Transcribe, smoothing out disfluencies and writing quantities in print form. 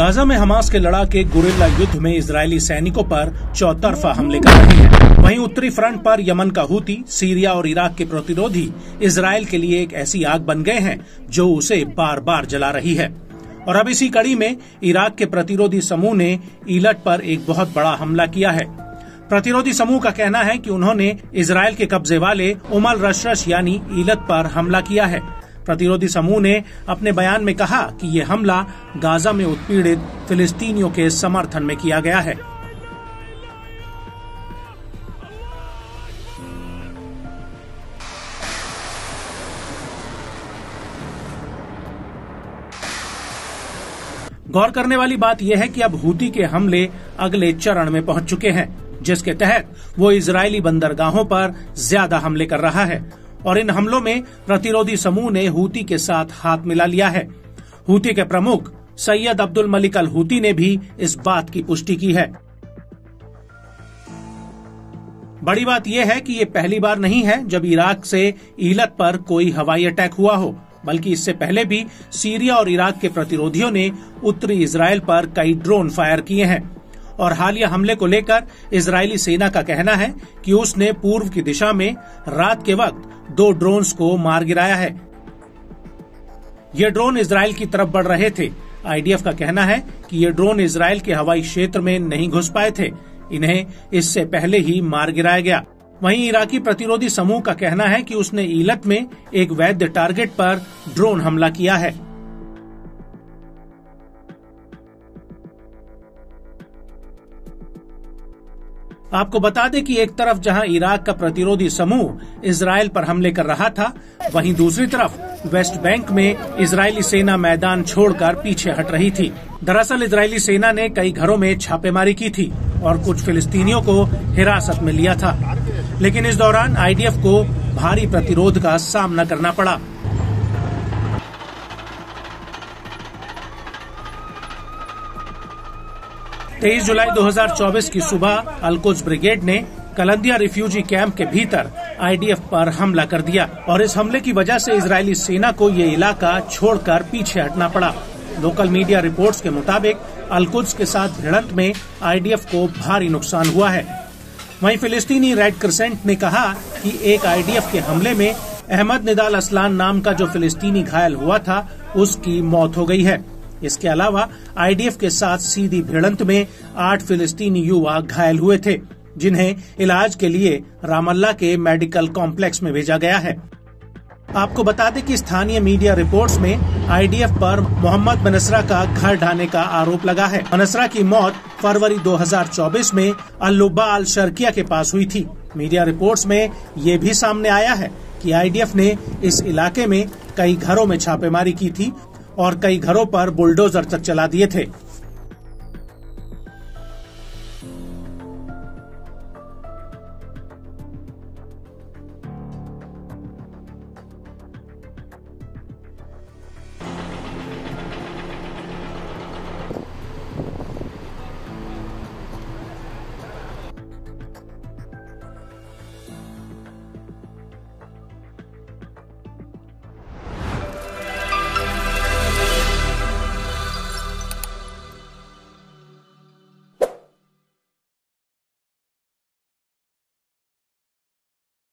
Gaza में Hamas के लड़ाके guerrilla युद्ध में इजरायली सैनिकों पर चौतरफा हमले कर रहे हैं। वहीं उत्तरी फ्रंट पर यमन का हूती सीरिया और इराक के प्रतिरोधी इजरायल के लिए एक ऐसी आग बन गए हैं जो उसे बार बार जला रही है। और अब इसी कड़ी में इराक के प्रतिरोधी समूह ने ईलट पर एक बहुत बड़ा हमला किया है। प्रतिरोधी समूह का कहना है कि उन्होंने इजरायल के कब्जे वाले उमल रशरश यानी ईलत पर हमला किया है। प्रतिरोधी समूह ने अपने बयान में कहा कि ये हमला गाजा में उत्पीड़ित फिलिस्तीनियों के समर्थन में किया गया है। गौर करने वाली बात यह है कि अब हूती के हमले अगले चरण में पहुंच चुके हैं, जिसके तहत वो इजरायली बंदरगाहों पर ज्यादा हमले कर रहा है और इन हमलों में प्रतिरोधी समूह ने हूती के साथ हाथ मिला लिया है। हूती के प्रमुख सैयद अब्दुल मलिक अल-हूती ने भी इस बात की पुष्टि की है। बड़ी बात यह है कि ये पहली बार नहीं है जब इराक से ईलत पर कोई हवाई अटैक हुआ हो, बल्कि इससे पहले भी सीरिया और इराक के प्रतिरोधियों ने उत्तरी इजरायल पर कई ड्रोन फायर किए हैं। और हालिया हमले को लेकर इजरायली सेना का कहना है कि उसने पूर्व की दिशा में रात के वक्त 2 ड्रोन्स को मार गिराया है। ये ड्रोन इजरायल की तरफ बढ़ रहे थे। आईडीएफ का कहना है कि ये ड्रोन इजरायल के हवाई क्षेत्र में नहीं घुस पाए थे, इन्हें इससे पहले ही मार गिराया गया। वहीं इराकी प्रतिरोधी समूह का कहना है कि उसने ईलत में एक वैध टारगेट पर ड्रोन हमला किया है। आपको बता दें कि एक तरफ जहां इराक का प्रतिरोधी समूह इजरायल पर हमले कर रहा था, वहीं दूसरी तरफ वेस्ट बैंक में इजरायली सेना मैदान छोड़कर पीछे हट रही थी। दरअसल इजरायली सेना ने कई घरों में छापेमारी की थी और कुछ फिलिस्तीनियों को हिरासत में लिया था, लेकिन इस दौरान आईडीएफ को भारी प्रतिरोध का सामना करना पड़ा। तेईस जुलाई 2024 की सुबह अलकुज ब्रिगेड ने कलन्दिया रिफ्यूजी कैंप के भीतर आईडीएफ पर हमला कर दिया और इस हमले की वजह से इजरायली सेना को ये इलाका छोड़कर पीछे हटना पड़ा। लोकल मीडिया रिपोर्ट्स के मुताबिक अलकुज के साथ भिड़ंत में आईडीएफ को भारी नुकसान हुआ है। वहीं फिलिस्तीनी रेड क्रिसेंट ने कहा कि एक आईडीएफ के हमले में अहमद निदाल असलान नाम का जो फिलिस्तीनी घायल हुआ था, उसकी मौत हो गई है। इसके अलावा आईडीएफ के साथ सीधी भिड़ंत में 8 फिलिस्तीनी युवा घायल हुए थे, जिन्हें इलाज के लिए रामल्ला के मेडिकल कॉम्प्लेक्स में भेजा गया है। आपको बता दें कि स्थानीय मीडिया रिपोर्ट्स में आईडीएफ पर मोहम्मद बनेसरा का घर ढाने का आरोप लगा है। बनेसरा की मौत फरवरी 2024 में अल शर्किया के पास हुई थी। मीडिया रिपोर्ट्स में ये भी सामने आया है कि आईडीएफ ने इस इलाके में कई घरों में छापेमारी की थी और कई घरों पर बुलडोजर तक चला दिए थे।